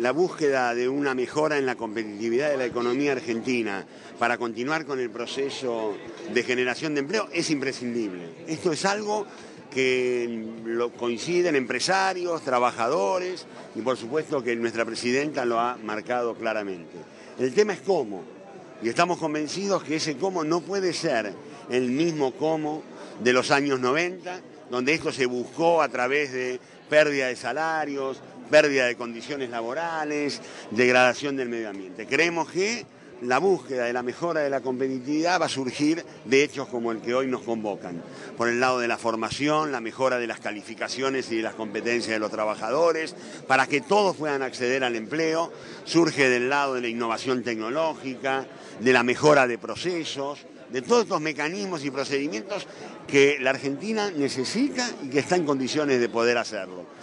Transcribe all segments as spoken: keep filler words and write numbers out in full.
La búsqueda de una mejora en la competitividad de la economía argentina para continuar con el proceso de generación de empleo es imprescindible. Esto es algo que lo coinciden empresarios, trabajadores y por supuesto que nuestra presidenta lo ha marcado claramente. El tema es cómo, y estamos convencidos que ese cómo no puede ser el mismo cómo de los años noventa, donde esto se buscó a través de pérdida de salarios, pérdida de condiciones laborales, degradación del medio ambiente. Creemos que la búsqueda de la mejora de la competitividad va a surgir de hechos como el que hoy nos convocan, por el lado de la formación, la mejora de las calificaciones y de las competencias de los trabajadores, para que todos puedan acceder al empleo, surge del lado de la innovación tecnológica, de la mejora de procesos, de todos estos mecanismos y procedimientos que la Argentina necesita y que está en condiciones de poder hacerlo.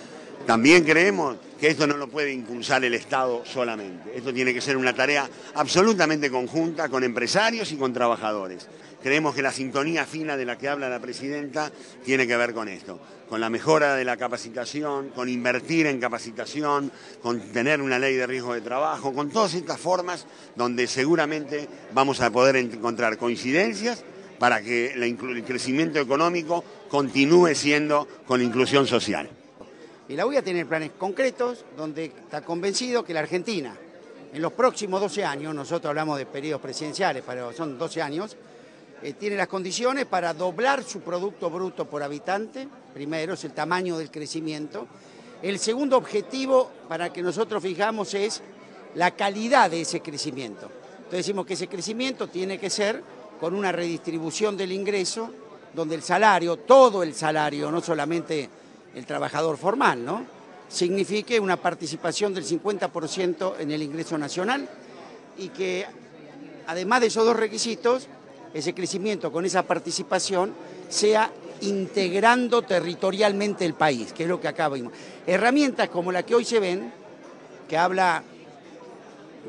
También creemos que esto no lo puede impulsar el Estado solamente. Esto tiene que ser una tarea absolutamente conjunta con empresarios y con trabajadores. Creemos que la sintonía fina de la que habla la presidenta tiene que ver con esto, con la mejora de la capacitación, con invertir en capacitación, con tener una ley de riesgo de trabajo, con todas estas formas donde seguramente vamos a poder encontrar coincidencias para que el crecimiento económico continúe siendo con inclusión social. Y la U I A tiene planes concretos donde está convencido que la Argentina, en los próximos doce años, nosotros hablamos de periodos presidenciales, pero son doce años, eh, tiene las condiciones para doblar su Producto Bruto por habitante. Primero es el tamaño del crecimiento. El segundo objetivo para que nosotros fijamos es la calidad de ese crecimiento. Entonces decimos que ese crecimiento tiene que ser con una redistribución del ingreso, donde el salario, todo el salario, no solamente el trabajador formal, ¿no?, signifique una participación del cincuenta por ciento en el ingreso nacional y que, además de esos dos requisitos, ese crecimiento con esa participación sea integrando territorialmente el país, que es lo que acá vimos. Herramientas como la que hoy se ven, que habla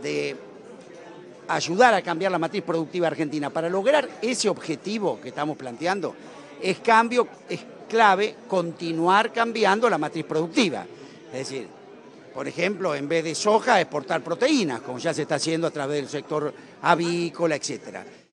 de ayudar a cambiar la matriz productiva argentina, para lograr ese objetivo que estamos planteando, es cambio, es clave continuar cambiando la matriz productiva. Es decir, por ejemplo, en vez de soja, exportar proteínas, como ya se está haciendo a través del sector avícola, etcétera.